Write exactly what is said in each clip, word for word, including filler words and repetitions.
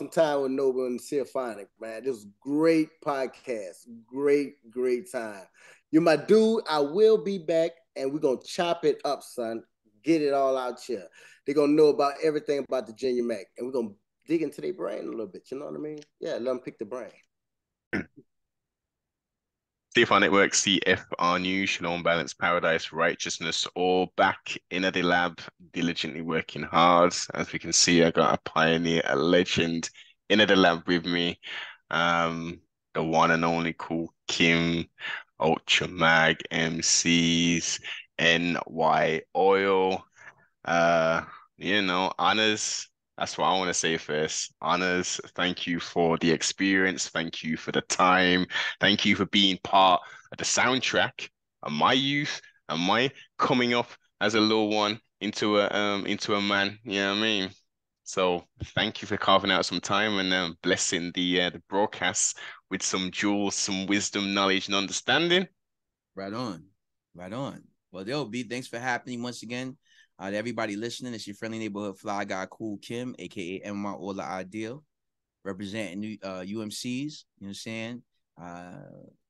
some time with Nova and Seaphonic, man. This was great podcast. Great, great time. You're my dude. I will be back, and we're going to chop it up, son. Get it all out here. They're going to know about everything about the Virginia Mac, and we're going to dig into their brain a little bit. You know what I mean? Yeah, let them pick the brain. C F R Network, C F R News, Shalom, Balance, Paradise, Righteousness, all back in at the lab, diligently working hard. As we can see, I got a pioneer, a legend in at the lab with me. Um, the one and only Kool Kim, Ultra Mag, M Cs, N Y Oil. Uh, you know, honors. That's what I want to say first. Honors, thank you for the experience. Thank you for the time. Thank you for being part of the soundtrack of my youth and my coming up as a little one into a um into a man. You know what I mean? So thank you for carving out some time and um, blessing the uh, the broadcast with some jewels, some wisdom, knowledge, and understanding. Right on, right on. Well, yo, B, thanks for happening once again. Uh, to everybody listening, it's your friendly neighborhood fly guy, Kool Kim, a k a. N Y Ola Ideal, representing new, uh, U M Cs, you know what I'm saying, uh,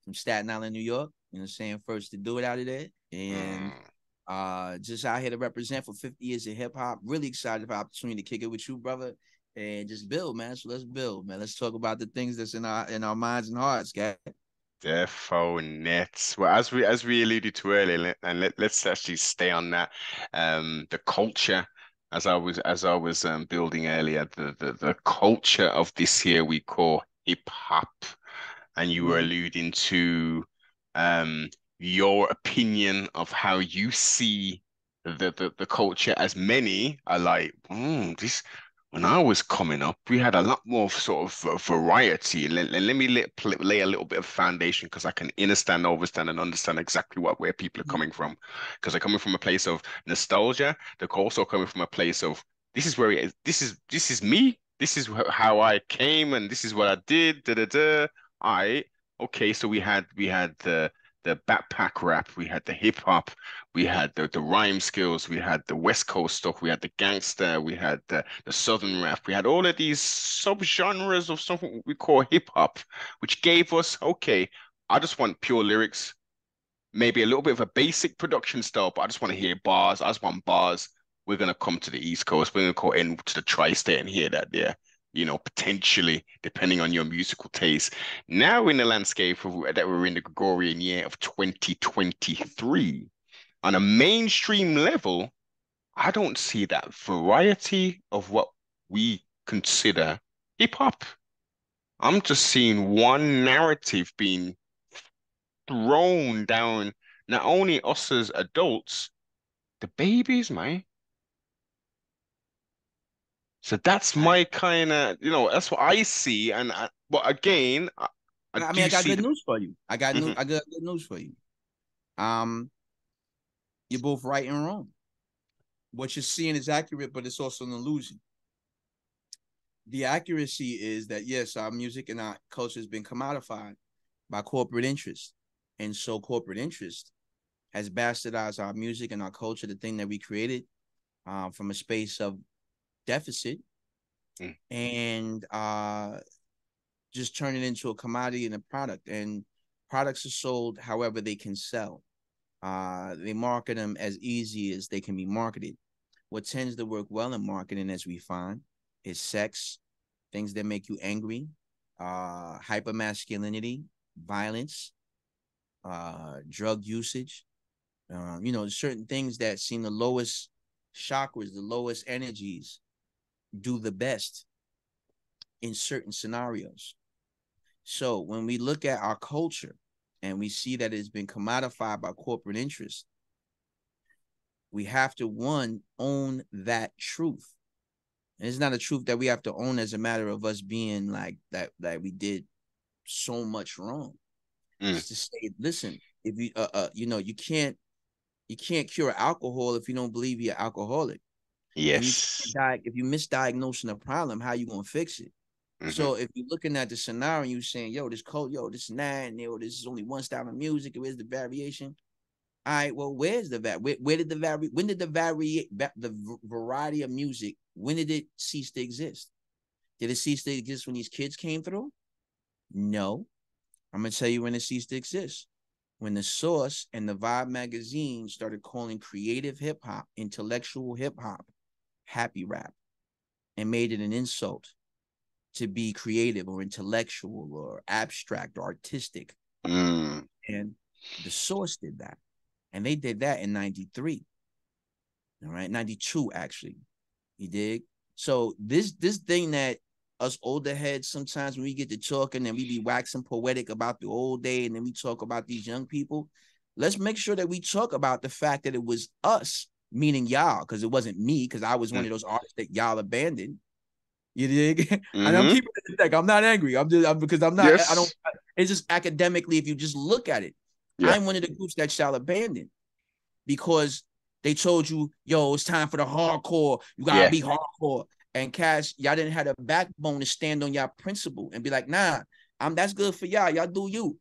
from Staten Island, New York, you know what I'm saying, first to do it out of there, and uh, just out here to represent for fifty years of hip-hop. Really excited for the opportunity to kick it with you, brother, and just build, man, so let's build, man. Let's talk about the things that's in our in our minds and hearts, guys. Defo nets. Well, as we as we alluded to earlier, and let, let's actually stay on that. Um, the culture, as I was as I was um, building earlier, the, the the culture of this year we call hip hop, and you were alluding to um your opinion of how you see the the, the culture. As many are like, mm, this. When I was coming up, we had a lot more sort of variety. Let, let, let me lay, lay a little bit of foundation because I can understand, overstand, and understand exactly what where people are coming from. Because they're coming from a place of nostalgia. They're also coming from a place of this is where it is. This is this is me. This is how I came, and this is what I did. Da da da. All right. Okay. So we had we had the the backpack rap. We had the hip hop. We had the, the rhyme skills, we had the West Coast stuff, we had the gangster, we had the, the Southern rap, we had all of these sub-genres of something we call hip-hop, which gave us, okay, I just want pure lyrics, maybe a little bit of a basic production style, but I just want to hear bars, I just want bars. We're going to come to the East Coast, we're going to go into the tri-state and hear that there, you know, potentially, depending on your musical taste. Now in the landscape of, that we're in the Gregorian year of twenty twenty-three, on a mainstream level, I don't see that variety of what we consider hip-hop. I'm just seeing one narrative being thrown down, not only us as adults, the babies, man. So that's my kind of, you know, that's what I see. And I, but again, I, I, I mean, I got good news for you. I got, mm-hmm. I got good news for you. Um. You're both right and wrong. What you're seeing is accurate, but it's also an illusion. The accuracy is that, yes, our music and our culture has been commodified by corporate interest. And so corporate interest has bastardized our music and our culture, the thing that we created uh, from a space of deficit, mm. and uh, just turn it into a commodity and a product. And products are sold however they can sell. Uh, they market them as easy as they can be marketed. What tends to work well in marketing, as we find, is sex, things that make you angry, uh, hypermasculinity, violence, uh, drug usage, uh, you know, certain things that seem the lowest chakras, the lowest energies do the best in certain scenarios. So when we look at our culture, and we see that it's been commodified by corporate interest, we have to, one, own that truth. And it's not a truth that we have to own as a matter of us being like that, that we did so much wrong. Mm. It's to say, listen, if you, uh, uh, you know, you can't, you can't cure alcohol if you don't believe you're alcoholic. Yes. If you, if you misdiagnosing a problem, how are you going to fix it? Mm-hmm. So if you're looking at the scenario and you're saying, yo, this code, yo, this nine, yo, this is only one style of music, where's the variation? All right, well, where's the va- where, where did the vari- when did the vari- the variety of music, when did it cease to exist? Did it cease to exist when these kids came through? No. I'm going to tell you when it ceased to exist. When the Source and the Vibe magazine started calling creative hip-hop, intellectual hip-hop, happy rap, and made it an insult to be creative or intellectual or abstract or artistic. Mm. And the Source did that. And they did that in ninety-three. All right, ninety-two, actually. You dig? So this this thing that us older heads, sometimes when we get to talking and we be waxing poetic about the old day, and then we talk about these young people, let's make sure that we talk about the fact that it was us, meaning y'all, because it wasn't me, because I was one of those artists that y'all abandoned. You dig? Mm-hmm. And I'm keeping it like, I'm not angry. I'm just I'm, because I'm not. Yes. I don't. It's just academically, if you just look at it, yeah. I'm one of the groups that y'all abandoned because they told you, yo, it's time for the hardcore. You gotta yeah. be hardcore. And Cash, y'all didn't have a backbone to stand on y'all principle and be like, nah, I'm that's good for y'all. Y'all do you.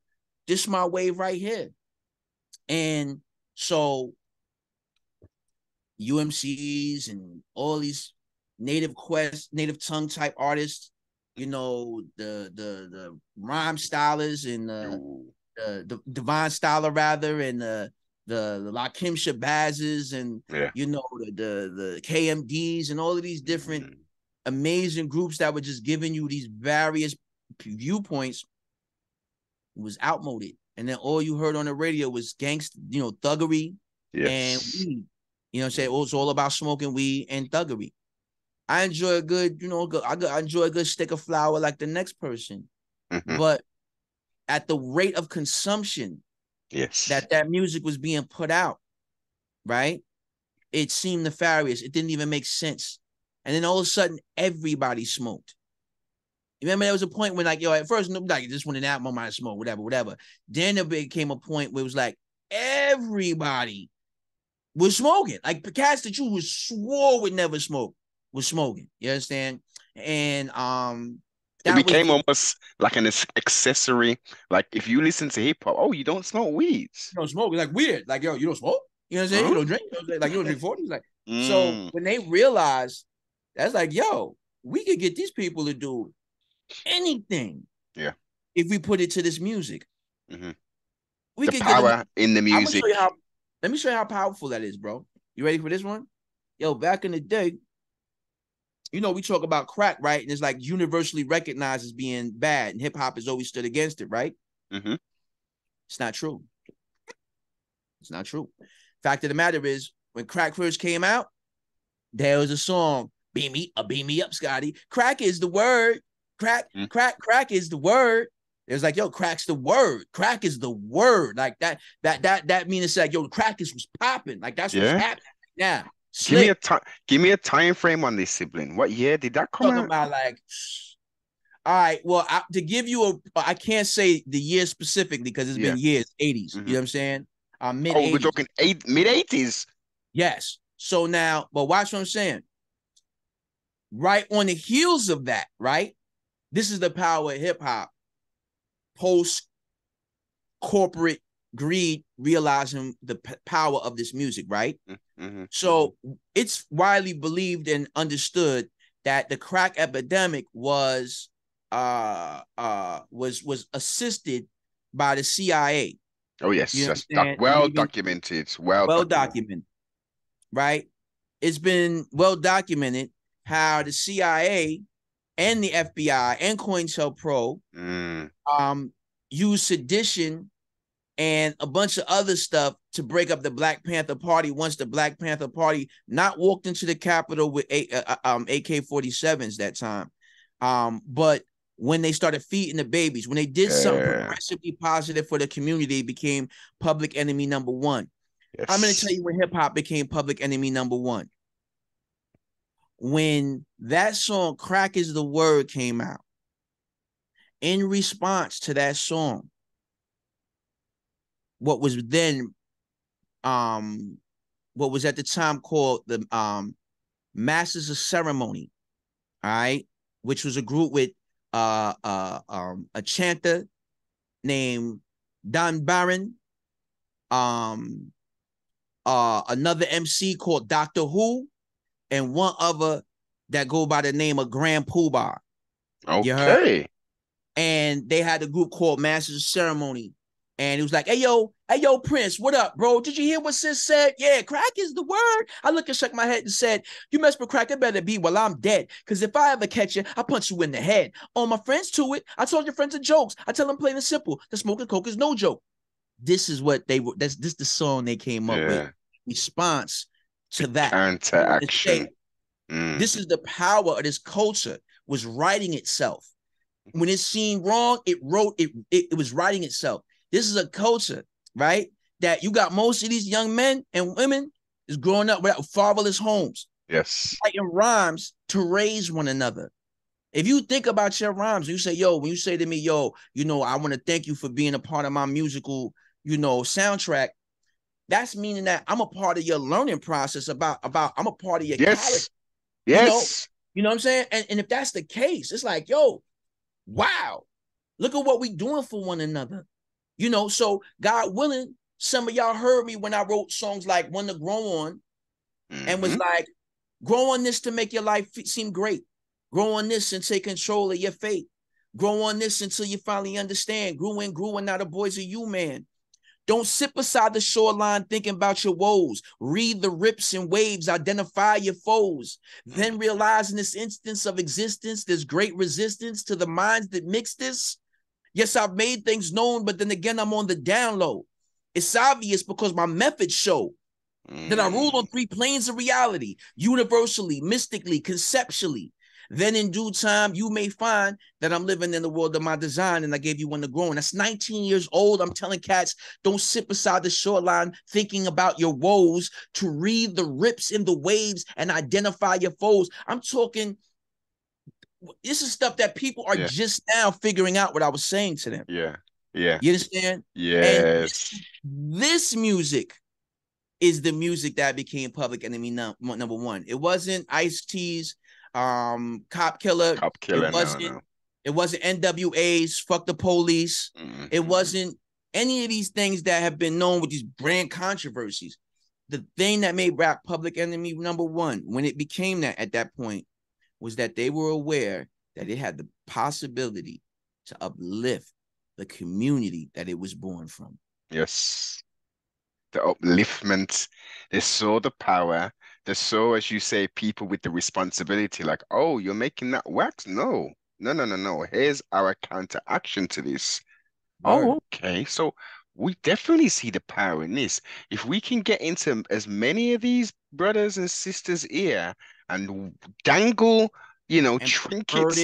This my wave right here. And so U M Cs and all these Native Quest, Native Tongue type artists, you know, the the the rhyme stylers and the, the, the Divine Styler rather, and the the, the Lakim Shabazzes and, yeah. you know, the, the the K M Ds and all of these different mm-hmm. amazing groups that were just giving you these various viewpoints was outmoded. And then all you heard on the radio was gangster, you know, thuggery yes. and weed. You know what I'm saying? It was all about smoking weed and thuggery. I enjoy a good, you know, I enjoy a good stick of flour like the next person. Mm-hmm. But at the rate of consumption, yes, that that music was being put out, right? It seemed nefarious. It didn't even make sense. And then all of a sudden, everybody smoked. You remember there was a point when, like, yo, at first, like, just went in that moment, I smoked, whatever, whatever. Then there became a point where it was like, everybody was smoking. Like, Picasso, the Jew, who swore would never smoke, was smoking. You understand? And, um... That it became was, almost like an accessory. Like if you listen to hip hop, oh, you don't smoke weeds. You don't smoke. It's like weird. Like, yo, you don't smoke? You know what I'm saying? Uh-huh. You don't drink? You know, like you don't drink forties? Like mm. So when they realized, that's like, yo, we could get these people to do anything. Yeah. If we put it to this music. Mm-hmm. We the could power get in the music. How, let me show you how powerful that is, bro. You ready for this one? Yo, back in the day, you know, we talk about crack, right? And it's like universally recognized as being bad, and hip hop has always stood against it, right? Mm-hmm. It's not true. It's not true. Fact of the matter is, when crack first came out, there was a song, beam me up, beam me up, Scotty. Crack is the word. Crack, mm-hmm. crack, crack is the word. It was like, yo, crack's the word. Crack is the word. Like that, that, that, that means it's like, yo, crack is what's popping. Like that's yeah. what's happening now. Slick. Give me a time. Give me a time frame on this, sibling. What year did that come out? About like, all right. Well, I, to give you a, I can't say the year specifically because it's yeah. been years, eighties. Mm-hmm. You know what I'm saying? Uh, mid. Oh, we're talking eight, mid eighties. Yes. So now, but watch what I'm saying. Right on the heels of that, right? This is the power of hip hop. Post corporate greed, realizing the p- power of this music, right? Mm-hmm. So it's widely believed and understood that the crack epidemic was uh uh was was assisted by the C I A. Oh yes, you that's doc- well even, documented. Well, well documented. documented, right? It's been well documented how the C I A and the F B I and COINTELPRO mm. um used sedition and a bunch of other stuff to break up the Black Panther Party. Once the Black Panther Party not walked into the Capitol with a, uh, um, A K forty-sevens that time, um, but when they started feeding the babies, when they did yeah. something progressively positive for the community, it became Public Enemy number one. Yes. I'm going to tell you when hip hop became Public Enemy number one. When that song "Crack Is the Word" came out, in response to that song, what was then, um, what was at the time called the um, Masters of Ceremony, all right, which was a group with uh, uh, um, a chanter named Don Baron, um, uh, another M C called Doctor Who, and one other that go by the name of Grand Puba. Okay. And they had a group called Masters of Ceremony. And it was like, hey, yo, hey, yo, Prince, what up, bro? Did you hear what Sis said? Yeah, crack is the word. I looked and shook my head and said, you mess with crack, it better be while I'm dead. Because if I ever catch you, I punch you in the head. All my friends to it. I told your friends are jokes. I tell them plain and simple. The smoking coke is no joke. This is what they were. That's this the song they came up yeah. with. Response to that. Anti-action. Mm. This is the power of this culture was writing itself. When it seemed wrong, it wrote it, it. It was writing itself. This is a culture, right? That you got most of these young men and women is growing up without fatherless homes. Yes, writing rhymes to raise one another. If you think about your rhymes, you say, "Yo," when you say to me, "Yo," you know, I want to thank you for being a part of my musical, you know, soundtrack. That's meaning that I'm a part of your learning process. About about I'm a part of your yes, college. Yes, you know, you know what I'm saying. And and if that's the case, it's like, yo. Wow, look at what we doing for one another. You know, so God willing, some of y'all heard me when I wrote songs like One to Grow On mm-hmm. and was like, grow on this to make your life seem great. Grow on this and take control of your fate. Grow on this until you finally understand. Grew and grew and now the boys are you, man. Don't sit beside the shoreline thinking about your woes. Read the rips and waves, identify your foes. Then realize in this instance of existence, there's great resistance to the minds that mix this. Yes, I've made things known, but then again, I'm on the down low. It's obvious because my methods show mm. that I rule on three planes of reality, universally, mystically, conceptually. Then in due time, you may find that I'm living in the world of my design and I gave you one to grow. And that's nineteen years old. I'm telling cats, don't sit beside the shoreline thinking about your woes to read the rips in the waves and identify your foes. I'm talking, this is stuff that people are yeah. just now figuring out what I was saying to them. Yeah, yeah. You understand? Yes. And this, this music is the music that became Public Enemy num- number one. It wasn't Ice-T's. Um, cop killer, cop killer. It wasn't, no, no. it wasn't N W A's, fuck the police. Mm-hmm. It wasn't any of these things that have been known with these brand controversies. The thing that made rap Public Enemy number one when it became that at that point was that they were aware that it had the possibility to uplift the community that it was born from. Yes, the upliftment, they saw the power. So, as you say, people with the responsibility, like, oh, you're making that wax? No, no, no, no, no. Here's our counteraction to this. Right. Oh, okay. So we definitely see the power in this. If we can get into as many of these brothers and sisters here and dangle, you know, and trinkets.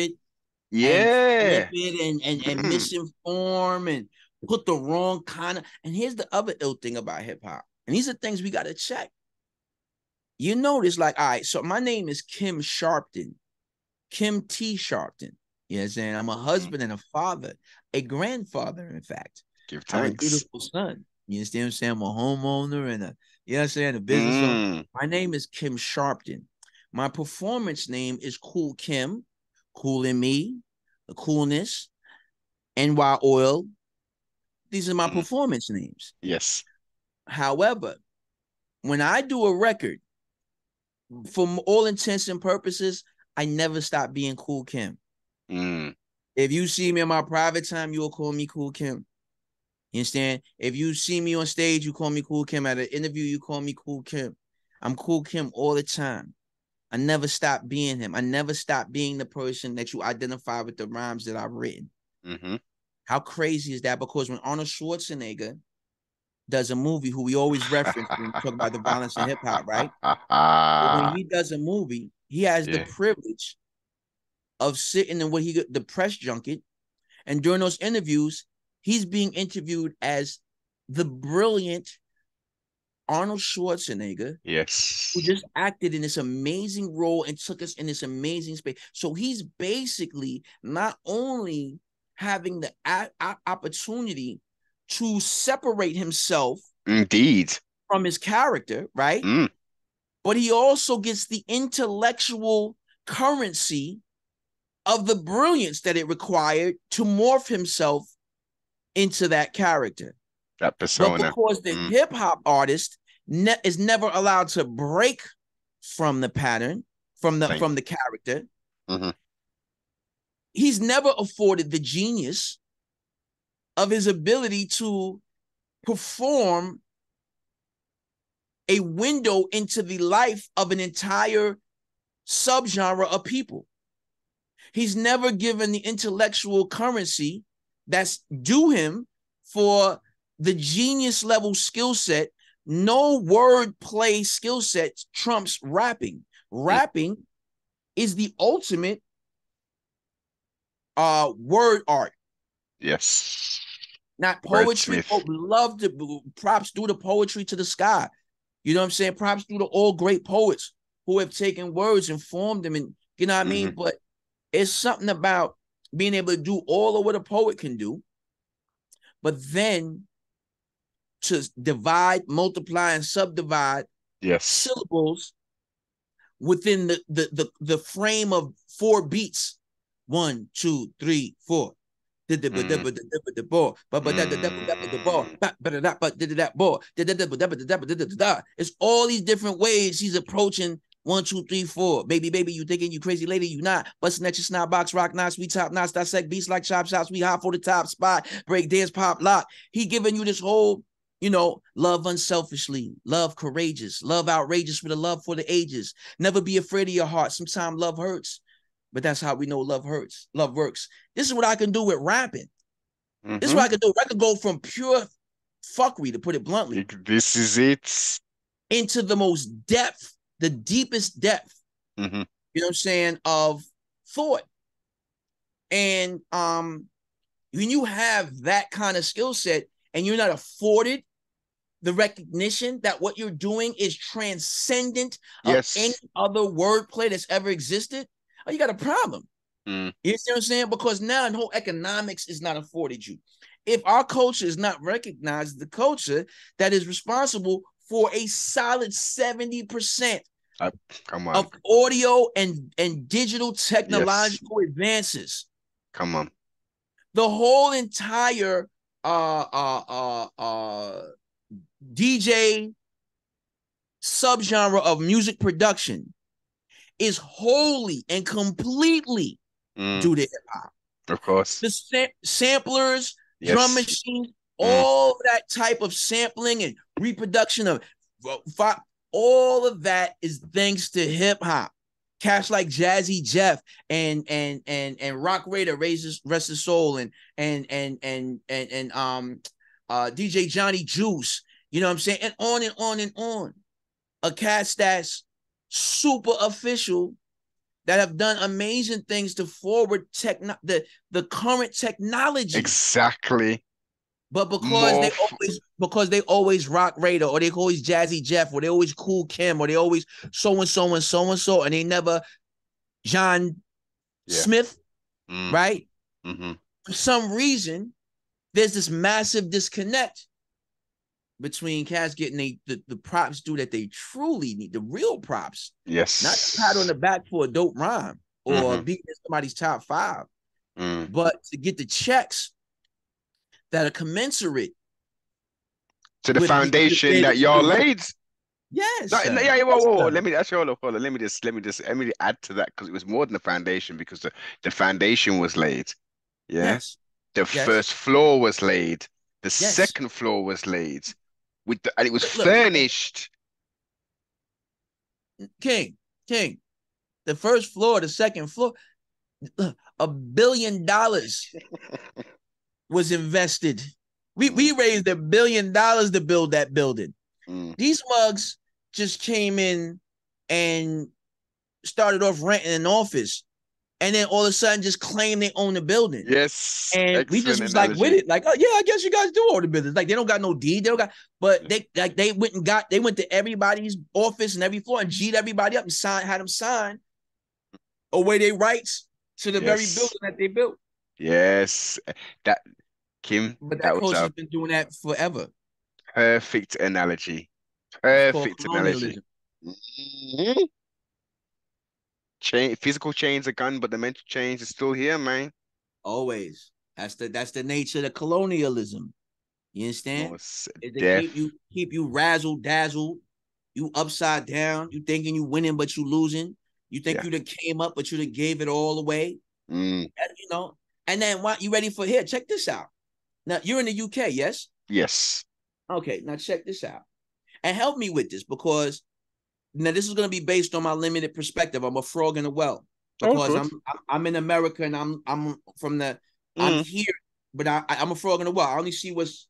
Yeah. And, and, and, and misinform and put the wrong kind of. And here's the other ill thing about hip hop. And these are things we got to check. You notice, like, all right, so my name is Kim Sharpton, Kim T. Sharpton. You know what I'm saying? I'm a husband and a father, a grandfather, in fact. Give thanks. I'm a beautiful son. You understand what I'm saying? I'm a homeowner and a, you know what I'm saying, a business mm. owner. My name is Kim Sharpton. My performance name is Kool Kim, Kool in Me, The Coolness, N Y Oil. These are my mm. performance names. Yes. However, when I do a record, for all intents and purposes, I never stop being Kool Kim. Mm. If you see me in my private time, you'll call me Kool Kim. You understand? If you see me on stage, you call me Kool Kim. At an interview, you call me Kool Kim. I'm Kool Kim all the time. I never stop being him. I never stop being the person that you identify with the rhymes that I've written. Mm-hmm. How crazy is that? Because when Arnold Schwarzenegger does a movie, who we always reference when we talk about the violence in hip hop, right? But when he does a movie, he has yeah. the privilege of sitting in what he the press junket, and during those interviews, he's being interviewed as the brilliant Arnold Schwarzenegger, yes, who just acted in this amazing role and took us in this amazing space. So he's basically not only having the a- a- opportunity to separate himself indeed from his character, right? Mm. But he also gets the intellectual currency of the brilliance that it required to morph himself into that character. That persona. But because the mm. hip-hop artist ne- is never allowed to break from the pattern, from the Thanks. from the character, mm-hmm. he's never afforded the genius of his ability to perform a window into the life of an entire subgenre of people. He's never given the intellectual currency that's due him for the genius level skill set. No word play skill set trumps rapping. Rapping is the ultimate uh, word art. Yes. Not poetry. Folk love to props through the poetry to the sky. You know what I'm saying? Props through to all great poets who have taken words and formed them. And you know what I mean? Mm-hmm. But it's something about being able to do all of what a poet can do, but then to divide, multiply, and subdivide yes. syllables within the, the, the, the frame of four beats. One, two, three, four. Did the but the ball, but but that the ball, but that but did that ball, did that. It's all these different ways he's approaching one, two, three, four. Baby, baby, you thinking you crazy lady, you not. Busting at your snot box, rock knots, we top knots, dissect beats like chop shots, we hop for the top spot, break dance, pop lock. He giving you this whole, you know, love unselfishly, love courageous, love outrageous with a love for the ages. Never be afraid of your heart. Sometimes love hurts. But that's how we know love hurts. Love works. This is what I can do with rapping. Mm-hmm. This is what I can do. I can go from pure fuckery, to put it bluntly. This is it. Into the most depth, the deepest depth, mm-hmm. you know what I'm saying, of thought. And um, when you have that kind of skill set and you're not afforded the recognition that what you're doing is transcendent yes. of any other wordplay that's ever existed, oh, you got a problem. Mm. You see what I'm saying? Because now the whole economics is not afforded you. If our culture is not recognized, the culture that is responsible for a solid seventy percent I, come on. of audio and, and digital technological yes. advances. Come on. The whole entire uh, uh, uh, uh, D J subgenre of music production is wholly and completely mm. due to hip hop. Of course. The sam samplers, yes. drum machines, mm. all that type of sampling and reproduction of all of that is thanks to hip hop. Cats like Jazzy Jeff and and and and Rock Raider, raises rest his soul, and and and and and and um uh D J Johnny Juice, you know what I'm saying, and on and on and on. A cats that's super official that have done amazing things to forward techno the the current technology. Exactly. But because More. they always because they always Rock Raider, or they always Jazzy Jeff, or they always Kool Kim, or they always so and so and so and so, and they never John yeah. Smith, mm. right? Mm-hmm. For some reason, there's this massive disconnect between cats getting they, the, the props due that they truly need, the real props. Yes. Not the pat on the back for a dope rhyme or mm-hmm. being in somebody's top five, mm. but to get the checks that are commensurate to the foundation the, the, the, that y'all laid. Yes. No, no, yeah, whoa, whoa, whoa. Let me that's your hold on. Let me just let me just let me add to that, because it was more than the foundation, because the, the foundation was laid. Yeah? Yes. The yes. first floor was laid. The yes. second floor was laid. With the, and it was look, furnished. King, King, the first floor, the second floor, a billion dollars was invested. We we raised a billion dollars to build that building. Mm. These mugs just came in and started off renting an office, and then all of a sudden just claim they own the building. Yes. And we just was like with it. Like, oh yeah, I guess you guys do own the business. Like, they don't got no deed. They don't got, but they like they went and got, they went to everybody's office and every floor and G'd everybody up and signed, had them sign away their rights to the yes. very building that they built. Yes. That Kim. But that, that coach has been doing that forever. Perfect analogy. Perfect analogy. Mm-hmm. Chain, physical chains are gone, but the mental chains is still here, man. Always. That's the that's the nature of the colonialism. You understand? Most they keep you keep you razzle dazzled, you upside down. You thinking you winning, but you losing. You think yeah. you done came up, but you done gave it all away. Mm. You know, and then why you ready for here? Check this out. Now you're in the U K, yes? Yes. Okay, now check this out. And help me with this, because now this is going to be based on my limited perspective. I'm a frog in a well, because oh, I'm I'm in America and I'm I'm from the mm. I'm here, but I I'm a frog in a well. I only see what's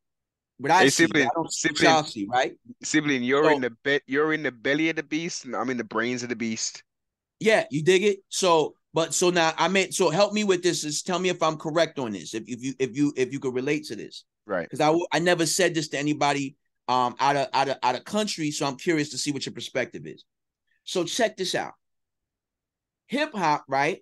what I hey, see. Sibling, I don't see what y'all see, right? Sibling, you're so, in the be you're in the belly of the beast, and I'm in the brains of the beast. Yeah, you dig it? So but so now I mean, so help me with this. Is tell me if I'm correct on this. If if you if you if you could relate to this, right? Because I I never said this to anybody um out of out of out of country. So I'm curious to see what your perspective is. So check this out. Hip hop, right,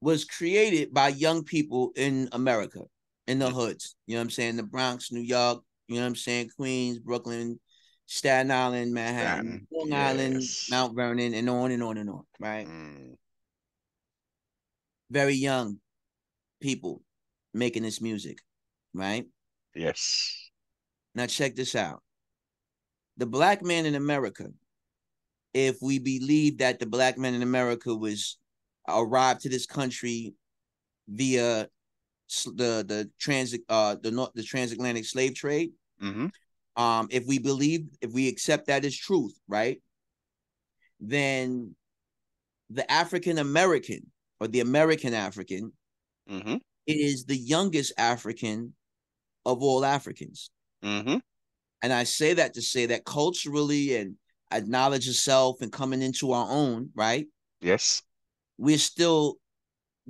was created by young people in America, in the hoods. You know what I'm saying? The Bronx, New York. You know what I'm saying? Queens, Brooklyn, Staten Island, Manhattan, Long yes. Island, Mount Vernon, and on and on and on, right? Mm. Very young people making this music, right? Yes. Now check this out. The black man in America, if we believe that the black man in America was arrived to this country via the the transit uh the the transatlantic slave trade, mm-hmm. Um, if we believe, if we accept that as truth, right, then the African-American or the American African mm-hmm. is the youngest African of all Africans. Mm-hmm. And I say that to say that culturally and acknowledge yourself and coming into our own, right? Yes. We're still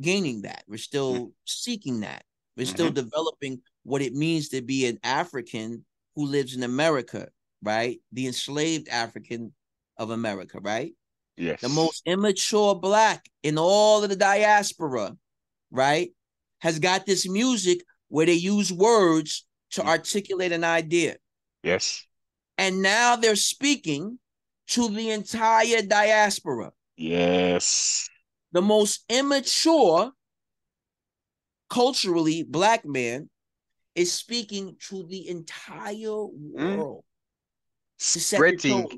gaining that. We're still mm-hmm. seeking that. We're mm-hmm. still developing what it means to be an African who lives in America, right? The enslaved African of America, right? Yes. The most immature black in all of the diaspora, right, has got this music where they use words to mm-hmm. articulate an idea. Yes. And now they're speaking to the entire diaspora. Yes. The most immature, culturally, black man is speaking to the entire world. Mm. Spreading.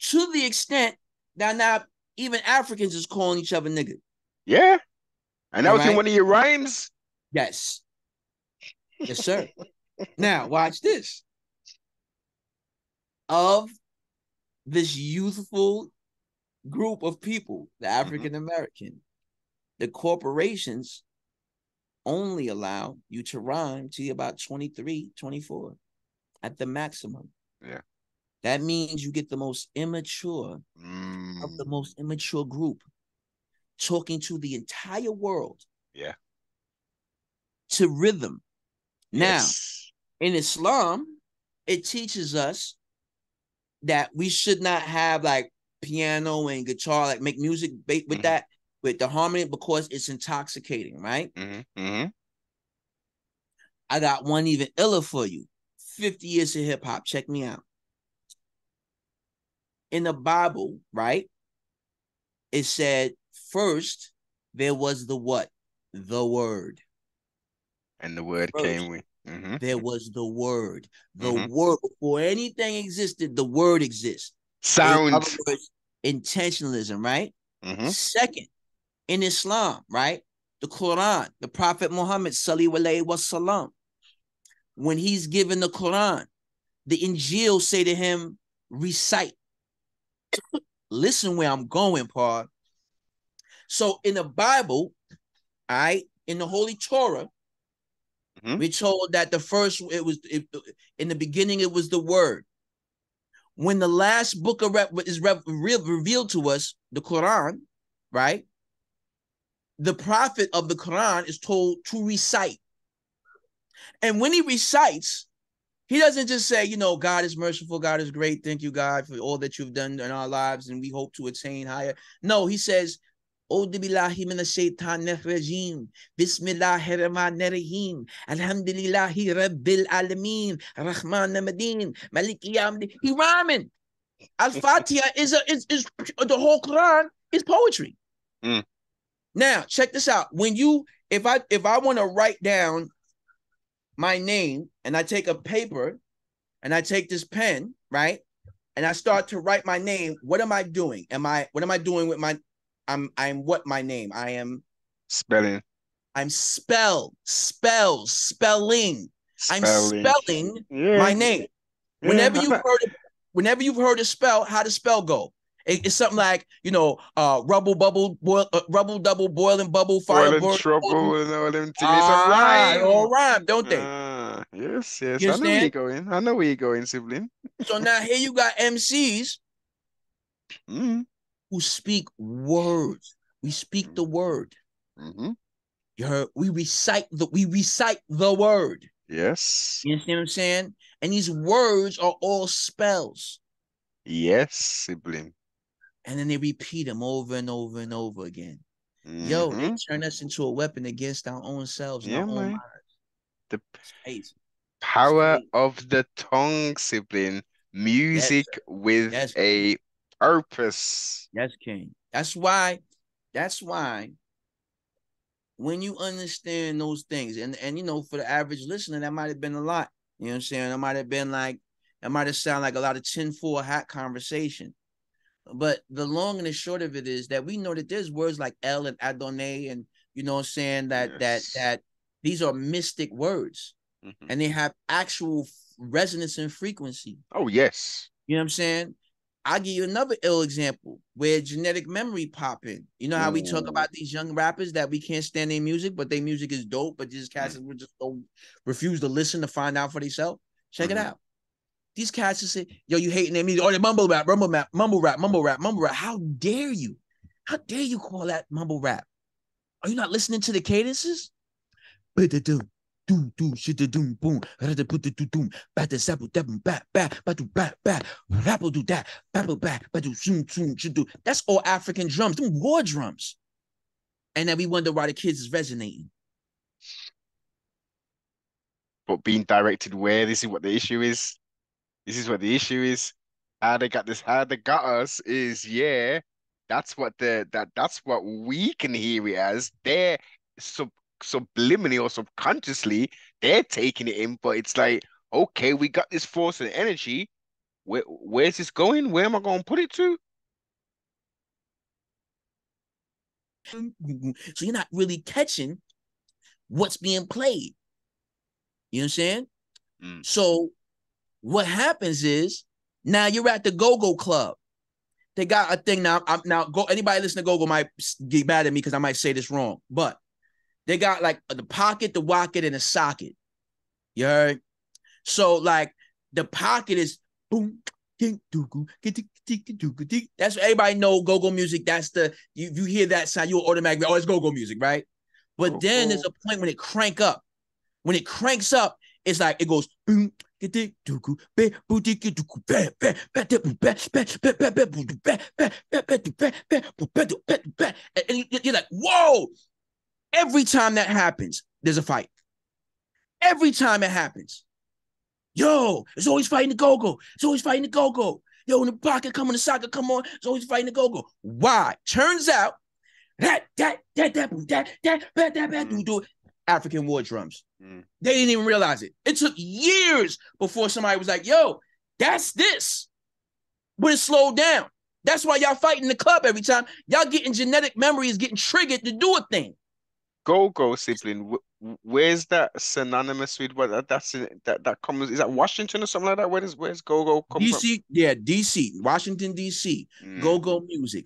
To the extent that now even Africans is calling each other nigga. Yeah. And that all was right? in one of your rhymes. Yes. Yes, sir. Now, watch this. Of this youthful group of people, the African-American, mm-hmm. the corporations only allow you to rhyme to about twenty-three, twenty-four at the maximum. Yeah. That means you get the most immature mm. of the most immature group talking to the entire world. Yeah. To rhythm. Yes. Now, in Islam, it teaches us that we should not have like piano and guitar, like make music with mm-hmm. that. With the harmony, because it's intoxicating, right? Mm-hmm. Mm-hmm. I got one even iller for you. fifty years of hip hop. Check me out. In the Bible, right? It said, first, there was the what? The word. And the word first, came with. Mm-hmm. There was the word. The mm-hmm. word. Before anything existed, the word exists. Sound. In other words, intentionalism, right? Mm-hmm. Second, in Islam, right? The Quran, the Prophet Muhammad, sallallahu alaihi wasallam, when he's given the Quran, the Injil say to him, recite. Listen where I'm going, Paul. So in the Bible, all right, in the Holy Torah, mm-hmm. we're told that the first, it was it, in the beginning, it was the word. When the last book of Re- is re- re- revealed to us, the Quran, right? The prophet of the Quran is told to recite. And when he recites, he doesn't just say, you know, God is merciful, God is great, thank you, God, for all that you've done in our lives, and we hope to attain higher. No, he says, A'udhu billahi minash shaitanir rajeem, Bismillahir rahmanir rahim, Alhamdulillahi rabbil alameen, Rahmanir rahim, Maliki yawmid. He rhyming. Al-Fatiha is, a, is, is the whole Quran is poetry. Mm. Now, check this out. When you, if I if I want to write down my name and I take a paper and I take this pen, right? And I start to write my name, what am I doing? Am I what am I doing with my I'm I'm what my name. I am spelling. I'm spelled, spells, spelling. spelling. I'm spelling yeah. my name. Yeah. Whenever you've heard it, whenever you've heard it spelled, how does spell go? It, it's something like, you know, uh, rubble, bubble, boil, uh, rubble, double, boiling, bubble, fire, boiling, boil, trouble, boil. And all them things. Ah, they all rhyme, don't they? Ah, yes, yes. You I know where you're going. I know where you're going, sibling. So now here you got M Cs mm-hmm. who speak words. We speak the word. Mm-hmm. You heard? We recite the we recite the word. Yes. You understand what I'm saying? And these words are all spells. Yes, sibling. And then they repeat them over and over and over again. Mm-hmm. Yo, they turn us into a weapon against our own selves and yeah, our man. own minds. The Space. power Space. of the tongue, sibling. Music yes, with yes, a purpose. Yes, King. That's why, that's why when you understand those things, and, and you know, for the average listener, that might have been a lot. You know what I'm saying? It might have been like, it might have sounded like a lot of tinfoil hat conversation. But the long and the short of it is that we know that there's words like El and Adonai and, you know what I'm saying, that yes. that that these are mystic words. Mm-hmm. And they have actual resonance and frequency. Oh, yes. You know what I'm saying? I'll give you another ill example where genetic memory pop in. You know how Ooh. we talk about these young rappers that we can't stand their music, but their music is dope, but these cats mm-hmm. just don't refuse to listen to find out for themselves? Check mm-hmm. it out. These cats just say, yo, you hating their music. Oh, they mumble rap, mumble rap, mumble rap, mumble rap, mumble rap. How dare you? How dare you call that mumble rap? Are you not listening to the cadences? That's all African drums, them war drums. And then we wonder why the kids is resonating. But being directed where, this is what the issue is. This is what the issue is. How they got this, how they got us is, yeah, that's what the that that's what we can hear it as. They're sub subliminally or subconsciously, they're taking it in, but it's like, okay, we got this force and energy. Where where's this going? Where am I gonna put it to? So you're not really catching what's being played. You know what I'm saying? Mm. So what happens is now you're at the Go-Go Club. They got a thing now. I'm now go. Anybody listen to Go-Go might get mad at me because I might say this wrong, but they got like the pocket, the wocket, and the socket. You heard? So like the pocket is boom. That's what everybody know. Go-Go music. That's the you. You hear that sound, you automatically oh, it's Go-Go music, right? But oh, then there's a point when it crank up. When it cranks up, it's like it goes boom. And you're like, whoa! Every time that happens, there's a fight. Every time it happens, yo, it's always fighting the go-go. It's always fighting the go-go. Yo, when the pocket come on, the socket come on, it's always fighting the go-go. Why? Turns out that that that that that that that that that African war drums. Mm. They didn't even realize it. It took years before somebody was like, yo, that's this. But it slowed down. That's why y'all fighting the club every time. Y'all getting genetic memories, getting triggered to do a thing. Go-go, sibling. Where's that synonymous with what that, that's in, that that comes? Is that Washington or something like that? Where does where's go-go come from? D C, yeah, D C, Washington, D C. Mm. Go-go music.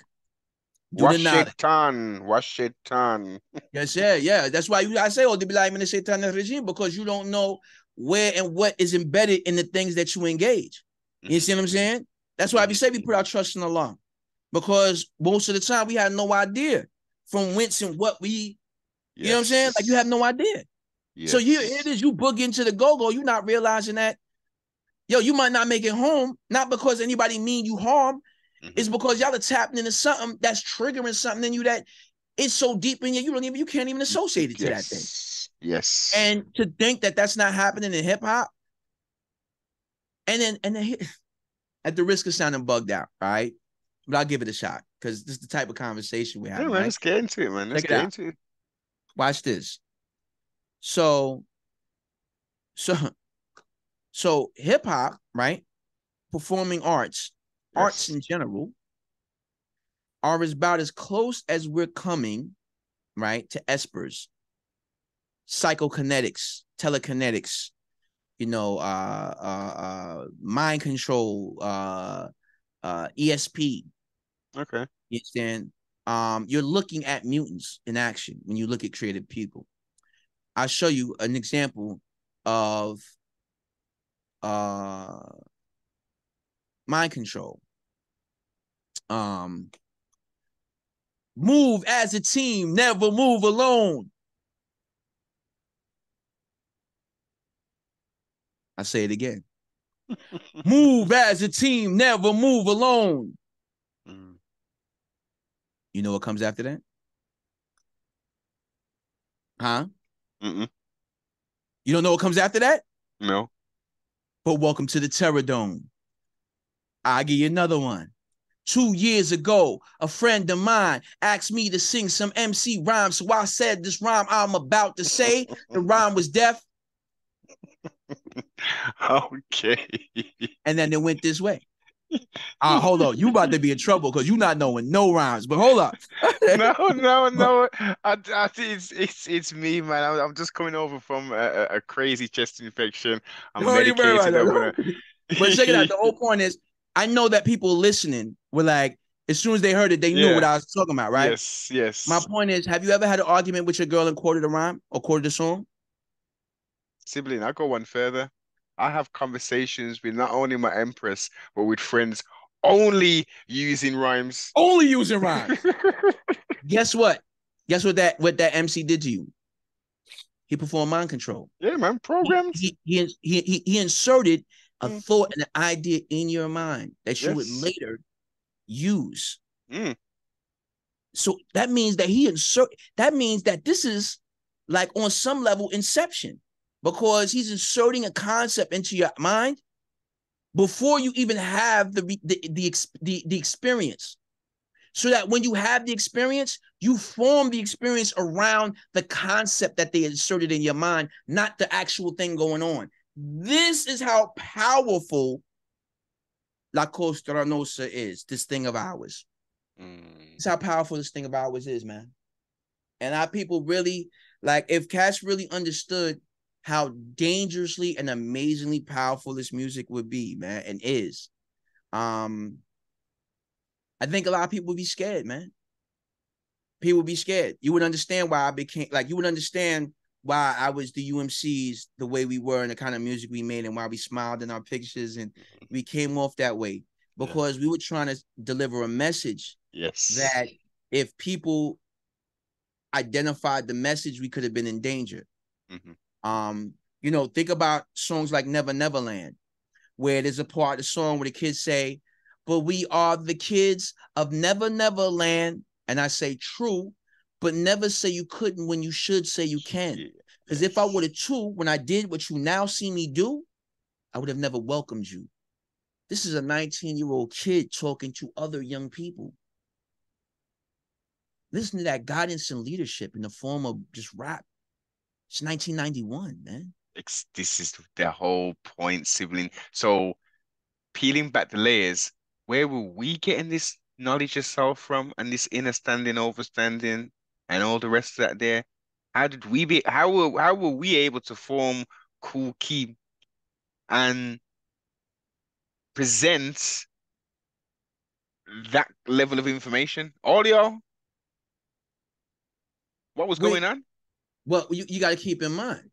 Do Washington, Washington. Yes, yeah, yeah. That's why you, I say, "Oh, they be like in the satanic regime," because you don't know where and what is embedded in the things that you engage. You mm-hmm. see what I'm saying? That's why we say we put our trust in Allah, because most of the time we had no idea from whence and what we. Yes. You know what I'm saying? Like you have no idea. Yes. So you, it is you book into the go-go. You're not realizing that, yo, you might not make it home, not because anybody mean you harm. It's because y'all are tapping into something that's triggering something in you that it's so deep in you, you don't even you can't even associate it to yes. that thing. Yes. And to think that that's not happening in hip hop, and then and then at the risk of sounding bugged out, all right, but I'll give it a shot because this is the type of conversation we have. Yeah, man, right? Let's get into it, man. Let's Check get into it. Watch this. So, so, so hip hop, right? Performing arts. Arts in general are about as close as we're coming, right, to espers, psychokinetics, telekinetics, you know, uh, uh, uh, mind control, uh, uh, E S P. Okay. You understand? Um, you're looking at mutants in action when you look at creative people. I'll show you an example of uh, mind control. Um, move as a team, never move alone. I say it again. Move as a team, never move alone. Mm. You know what comes after that? Huh? Mm-mm. You don't know what comes after that? No. But welcome to the Terrordome. I'll give you another one. Two years ago, a friend of mine asked me to sing some M C rhyme, so I said this rhyme I'm about to say. The rhyme was deaf. Okay. And then it went this way. Uh, hold on. You about to be in trouble because you not knowing no rhymes, but hold up. no, no, no. I, I, it's, it's, it's me, man. I'm, I'm just coming over from a, a crazy chest infection. I'm no, medicated. Right, right, right. Gonna... But check it out. The whole point is, I know that people listening were like, as soon as they heard it, they knew yeah. what I was talking about, right? Yes, yes. My point is, have you ever had an argument with your girl and quoted a rhyme or quoted a song? Sibling, I go one further. I have conversations with not only my empress, but with friends only using rhymes. Only using rhymes. Guess what? Guess what that what that M C did to you? He performed mind control. Yeah, man, programmed. He he he, he, he inserted a mm. thought and an idea in your mind that you yes. would later use. Mm. So that means that he insert. That means that this is like on some level inception. Because he's inserting a concept into your mind before you even have the the, the the the experience, so that when you have the experience, you form the experience around the concept that they inserted in your mind, not the actual thing going on. This is how powerful La Costa Nostra is. This thing of ours. Mm. It's how powerful this thing of ours is, man. And our people really like if Cash really understood how dangerously and amazingly powerful this music would be, man, and is. Um, I think a lot of people would be scared, man. People would be scared. You would understand why I became, like, you would understand why I was the U M Cs the way we were and the kind of music we made and why we smiled in our pictures and we came off that way because yeah. we were trying to deliver a message yes. that if people identified the message, we could have been in danger. Mm-hmm. Um, you know, think about songs like Never Neverland, where there's a part of the song where the kids say, but we are the kids of Never Neverland. And I say true, but never say you couldn't when you should say you can. Because if I would have too, when I did what you now see me do, I would have never welcomed you. This is a nineteen-year-old kid talking to other young people. Listen to that guidance and leadership in the form of just rap. It's nineteen ninety-one, man. It's, this is the whole point, sibling. So peeling back the layers, where were we getting this knowledge yourself from and this inner standing, overstanding, and all the rest of that there? How did we be, how were, how were we able to form Kool Kim and present that level of information? All y'all? What was Wait. going on? Well, you, you got to keep in mind,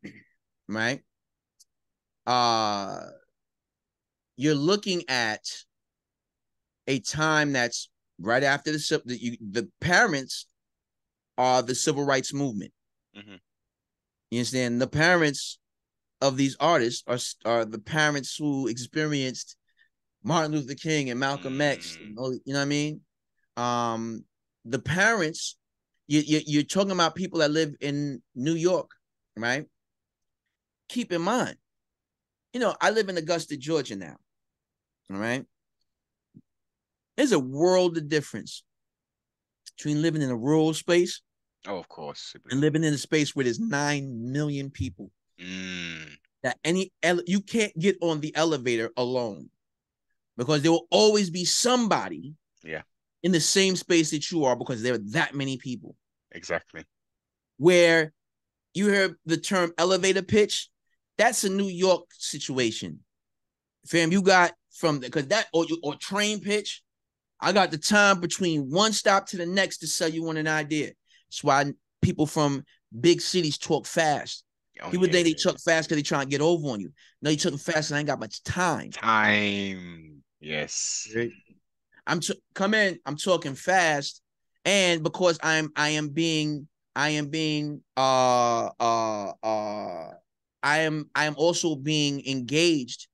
right? Uh, you're looking at a time that's right after the, the, you, the parents are the civil rights movement. Mm-hmm. You understand? The parents of these artists are, are the parents who experienced Martin Luther King and Malcolm mm-hmm. X. You know, you know what I mean? Um, the parents... You, you're talking about people that live in New York, right? Keep in mind, you know, I live in Augusta, Georgia now, all right? There's a world of difference between living in a rural space oh, of course. and living in a space where there's nine million people. Mm. That any ele- you can't get on the elevator alone because there will always be somebody yeah. in the same space that you are because there are that many people. Exactly. Where you hear the term elevator pitch, that's a New York situation. Fam, you got from the, because that, or, or train pitch, I got the time between one stop to the next to sell you on an idea. That's why people from big cities talk fast. Oh, people yeah. think they talk fast because they trying to get over on you. No, you talking fast and I ain't got much time. Time. Yes. I'm t- come in. I'm talking fast. And because I'm I am being I am being uh uh uh I am I am also being engaged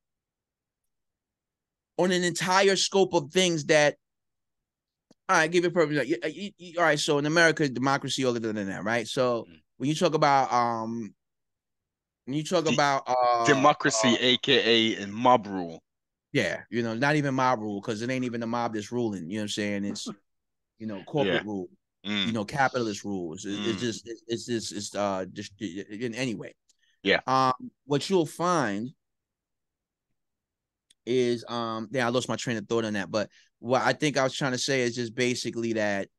on an entire scope of things that, all right, give it purpose. Like, you, you, you, all right, so in America, democracy, all other than that, right? So mm-hmm. when you talk about um when you talk De- about uh, democracy, uh, aka and mob rule. Yeah, you know, not even mob rule, because it ain't even the mob that's ruling, you know what I'm saying? It's you know, corporate yeah. rule, mm. you know, capitalist rules. It, mm. It's just, it, it's just, it's uh, just in any way. Yeah. Um, what you'll find is, um, yeah, I lost my train of thought on that, but what I think I was trying to say is just basically that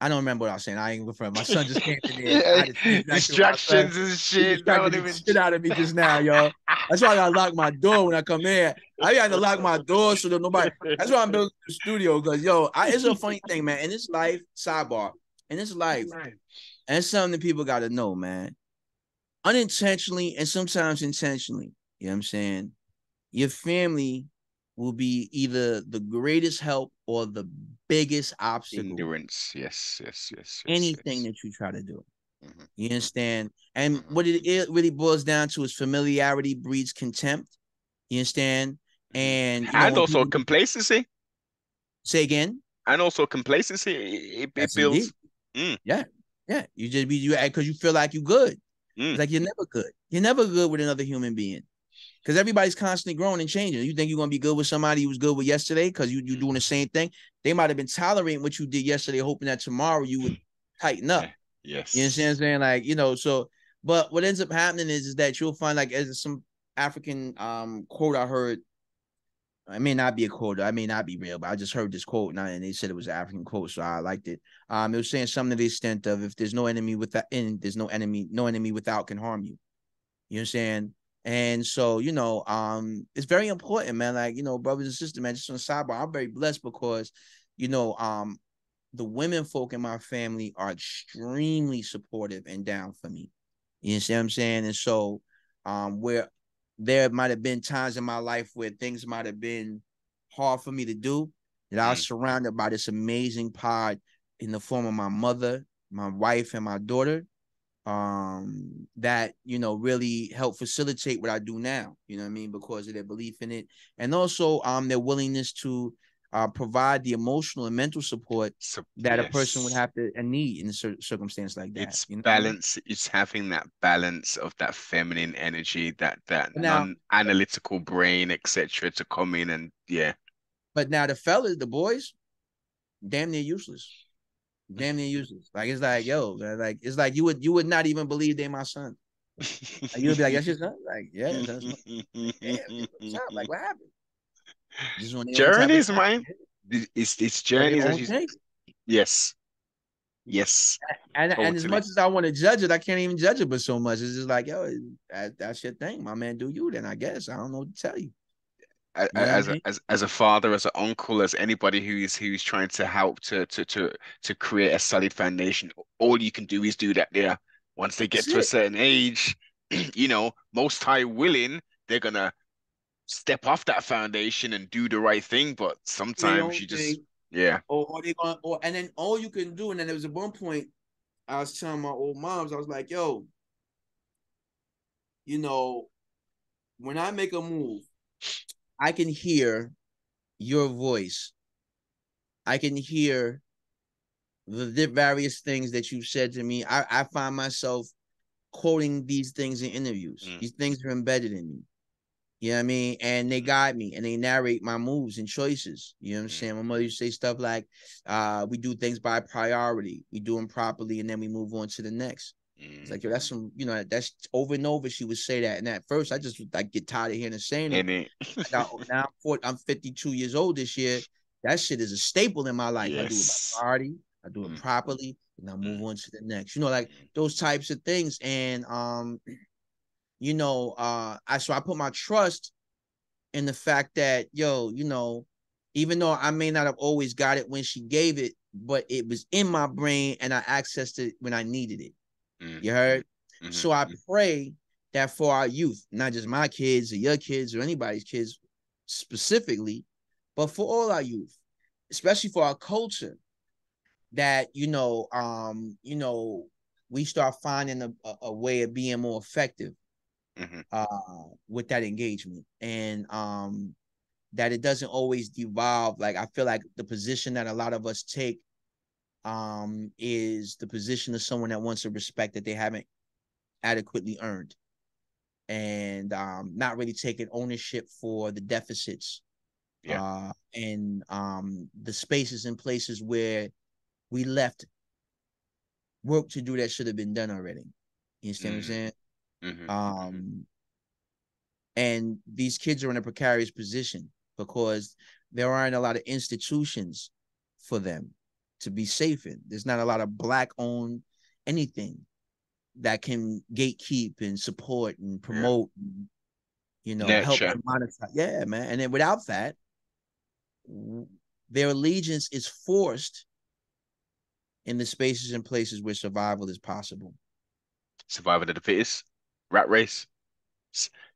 I don't remember what I was saying. I ain't referring. My son just came in there. Yeah. Distractions and shit. Don't even shit out of me just now, yo. That's why I gotta lock my door when I come in. I gotta lock my door so that nobody. That's why I'm building the studio because, yo, I, it's a funny thing, man. In this life, sidebar. In this life, and it's something that people gotta know, man. Unintentionally and sometimes intentionally, you know what I'm saying? Your family will be either the greatest help or the biggest obstacle. Endurance, yes, yes, yes. yes Anything yes. that you try to do. Mm-hmm. You understand? And mm-hmm. what it, it really boils down to is familiarity breeds contempt. You understand? And, you know, and also people... complacency. Say again? And also complacency. It, it builds. Mm. Yeah, yeah. You just be, you because you feel like you're good. Mm. It's like you're never good. You're never good with another human being. Because everybody's constantly growing and changing. You think you're going to be good with somebody who was good with yesterday because you, you're doing the same thing. They might have been tolerating what you did yesterday, hoping that tomorrow you would tighten up. Yes. You understand what I'm saying? Like, you know, so, but what ends up happening is, is that you'll find, like, as some African um quote I heard, it may not be a quote, I may not be real, but I just heard this quote and, I, and they said it was an African quote, so I liked it. Um, It was saying something to the extent of, if there's no enemy without, and there's no enemy, no enemy without can harm you. You know what I'm saying? And so, you know, um, it's very important, man. Like, you know, brothers and sisters, man, just on the sidebar, I'm very blessed because, you know, um, the women folk in my family are extremely supportive and down for me. You understand what I'm saying? And so um, where there might have been times in my life where things might have been hard for me to do, that I was surrounded by this amazing pod in the form of my mother, my wife, and my daughter. Um, that, you know, really help facilitate what I do now, you know what I mean, because of their belief in it. And also um, their willingness to uh, provide the emotional and mental support so, that yes. a person would have to and need in a cir- circumstance like that. It's you know? balance. It's having that balance of that feminine energy, that, that now, non-analytical brain, et cetera, to come in and, yeah. But now the fellas, the boys, damn near useless. Damn near useless. Like, it's like, yo, man, like, it's like you would you would not even believe they my son. Like, you would be like, that's your son? Like, yeah, that's my son. Yeah, like, what happened? Journeys, man. It's it's journeys. Like, as you... Yes. Yes. And and, and as much as I want to judge it, I can't even judge it but so much. It's just like, yo, that, that's your thing. My man, do you then, I guess. I don't know what to tell you. As, yeah, as, a, as as a father, as an uncle, as anybody who is who's trying to help to to to to create a solid foundation, all you can do is do that. Yeah, once they get That's to it. a certain age, you know, most high willing, they're gonna step off that foundation and do the right thing. But sometimes you, know, you just they, yeah, or, or they gonna, or and then all you can do. And then there was at one point I was telling my old moms, I was like, yo, you know, when I make a move, I can hear your voice. I can hear the, the various things that you've said to me. I, I find myself quoting these things in interviews. Mm. These things are embedded in me. You know what I mean? And they guide me and they narrate my moves and choices. You know what I'm saying? My mother used to say stuff like, uh, we do things by priority. We do them properly and then we move on to the next. It's like, yo, that's some, you know, that's over and over. She would say that. And at first, I just, I get tired of hearing her saying it. Now, now I'm, forty, I'm fifty-two years old this year. that shit is a staple in my life. Yes. I do it by priority, I do it mm. properly, and I move on to the next. You know, like those types of things. And um, you know, uh, I so I put my trust in the fact that, yo, you know, even though I may not have always got it when she gave it, but it was in my brain and I accessed it when I needed it. Mm. You heard? Mm-hmm. So I pray that for our youth, not just my kids or your kids or anybody's kids specifically, but for all our youth, especially for our culture, that, you know, um, you know, we start finding a, a, a way of being more effective mm-hmm. uh, with that engagement. And um, that it doesn't always devolve. Like, I feel like the position that a lot of us take um, is the position of someone that wants to respect that they haven't adequately earned, and um, not really taking ownership for the deficits yeah. uh, and um, the spaces and places where we left work to do that should have been done already. You understand mm-hmm. what I'm saying? Mm-hmm. Um, and these kids are in a precarious position because there aren't a lot of institutions for them to be safe in. There's not a lot of Black-owned anything that can gatekeep and support and promote, yeah. and, you know, Nature. help them monetize. Yeah, man. And then without that, their allegiance is forced in the spaces and places where survival is possible. Survival of the fittest, rat race,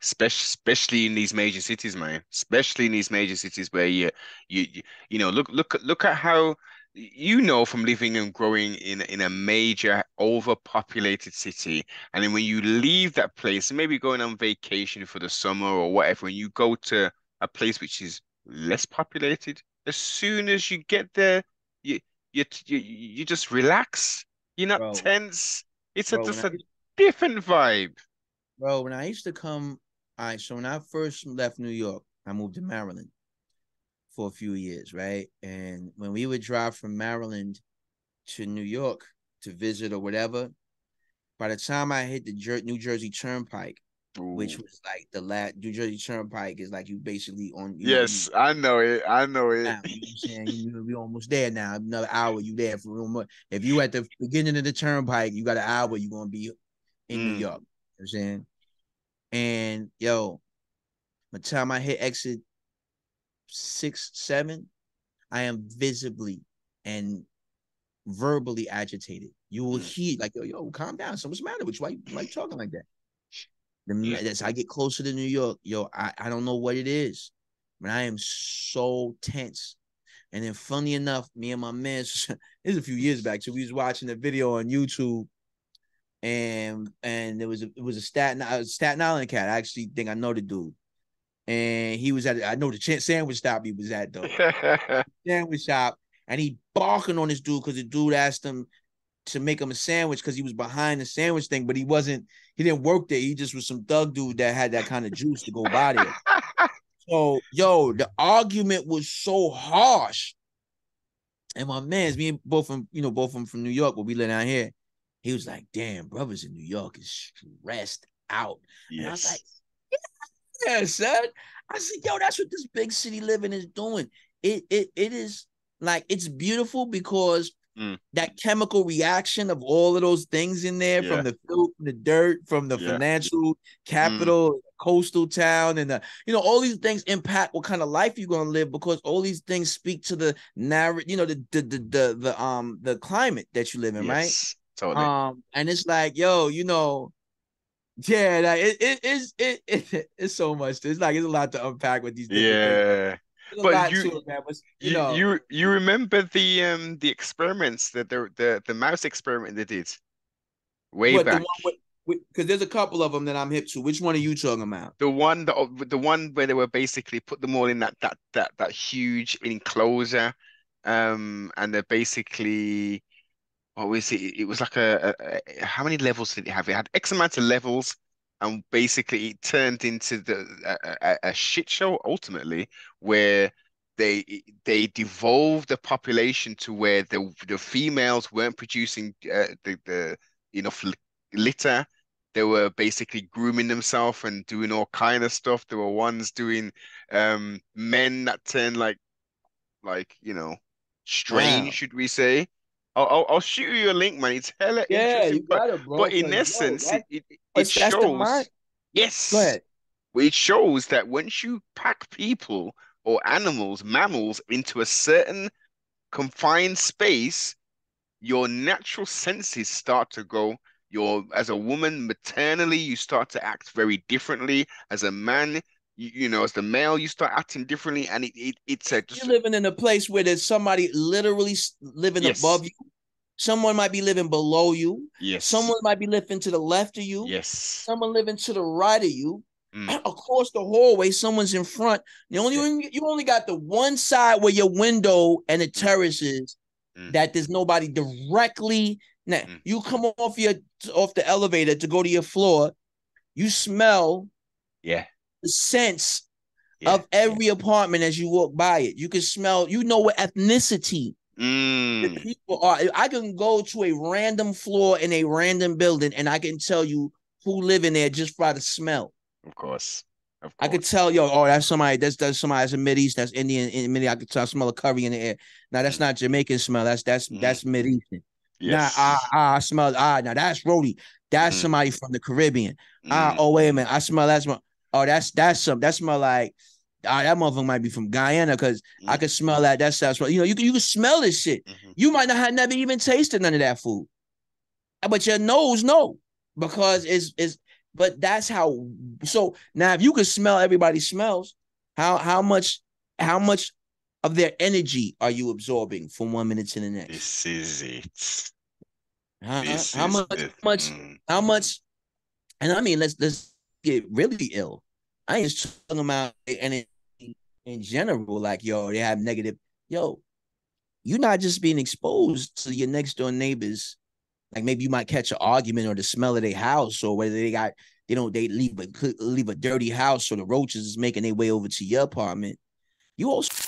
especially in these major cities, man. Especially in these major cities where you, you, you know, look, look, look at how. You know, from living and growing in, in a major overpopulated city, and then when you leave that place, maybe going on vacation for the summer or whatever, and you go to a place which is less populated, as soon as you get there, you you you, you just relax. You're not bro, tense. It's bro, a, just a I, different vibe. Bro, when I used to come, I so when I first left New York, I moved to Maryland for a few years, right? And when we would drive from Maryland to New York to visit or whatever, by the time I hit the Jer- New Jersey Turnpike, Ooh. which was like the last, New Jersey Turnpike is like you basically on. You yes, know, you, I know it. I know it. Now, you know what I'm saying? you, you're almost there now. Another hour, you there for real much. If you at the beginning of the Turnpike, you got an hour, you're going to be in mm. New York. You know what I'm saying? And yo, by the time I hit exit six, seven, I am visibly and verbally agitated. You will hear like, yo, yo, calm down. So what's the matter with you? Why you like talking like that? The minute as I get closer to New York, yo, I, I don't know what it is, but I am so tense. And then funny enough, me and my man, this is a few years back, so we was watching a video on YouTube, and and there was a, it was a Staten, I was a Staten Island cat. I actually think I know the dude. And he was at, I know the sandwich shop he was at, though. Sandwich shop. And he barking on this dude because the dude asked him to make him a sandwich because he was behind the sandwich thing, but he wasn't, he didn't work there. He just was some thug dude that had that kind of juice to go by there. So, yo, the argument was so harsh. And my man's, me and both of them, you know, both of them from New York, but we live down here. He was like, damn, brothers in New York is stressed out. Yes. And I was like, yeah, son. I said, yo, that's what this big city living is doing. It it it is like, it's beautiful because mm. that chemical reaction of all of those things in there, yeah. from the filth, from the dirt, from the yeah. financial capital, mm. coastal town, and the, you know, all these things impact what kind of life you're gonna live because all these things speak to the narrative, you know, the the, the the the um the climate that you live in, yes, right? Totally. Um, and it's like, yo, you know. Yeah, like it, it, it's, it, it, it's so much. It's like, it's a lot to unpack with these things. Yeah. But you, it, man, but you, you, know. you you remember the um the experiments that the the, the mouse experiment they did way what, back? Because the with, there's a couple of them that I'm hip to. Which one are you talking about? The one that the one where they were basically put them all in that that that that huge enclosure, um, and they're basically. What was it? It was like a, a, a how many levels did it have? It had X amount of levels, and basically it turned into the a, a, a shit show ultimately, where they they devolved the population to where the the females weren't producing uh, the the enough litter. They were basically grooming themselves and doing all kind of stuff. There were ones doing um men that turned like like, you know, strange, wow. should we say? I'll, I'll I'll shoot you a link, man. It's hella yeah, interesting, but, it, bro, but in essence, bro, that, it it, it shows. Yes, Go ahead. It shows that once you pack people or animals, mammals, into a certain confined space, your natural senses start to go. Your as a woman, maternally, you start to act very differently. As a man, you, you know, as the male, you start acting differently, and it, it it's a. Just, you're living in a place where there's somebody literally living yes. above you. Someone might be living below you. Yes. Someone might be living to the left of you. Yes. Someone living to the right of you. Mm. Across the hallway, someone's in front. The only yeah. you only got the one side where your window and the terrace is. Mm. That there's nobody directly. Now mm. you come off your off the elevator to go to your floor. You smell. Yeah. The sense yeah, of every yeah. apartment as you walk by it. You can smell, you know what ethnicity mm. the people are. I can go to a random floor in a random building and I can tell you who live in there just by the smell. Of course. Of course. I could tell, yo, oh, that's somebody, that's, that's somebody that's a Middle East, that's Indian, in Middle East. I could tell, I smell a curry in the air. Now, that's not Jamaican smell. That's that's mm. that's Middle Eastern. Yes. Now, ah, ah, I smell, ah, now that's Rhodey. That's mm. somebody from the Caribbean. Mm. Ah, oh, wait a minute. I smell that smell. Oh, that's that's some that smell like ah, that motherfucker might be from Guyana because mm. I could smell that. That sounds you know you can you can smell this shit. Mm-hmm. You might not have never even tasted none of that food, but your nose know because it's is. But that's how. So now, if you can smell everybody smells, how how much how much of their energy are you absorbing from one minute to the next? This is it. How, this how, is how much? It. How much? How much? And I mean, let's let's. get really ill. I ain't talking about it and in, in general, like yo, they have negative. Yo, you're not just being exposed to your next door neighbors. Like maybe you might catch an argument or the smell of their house or whether they got they don't they leave a leave a dirty house or the roaches is making their way over to your apartment. You also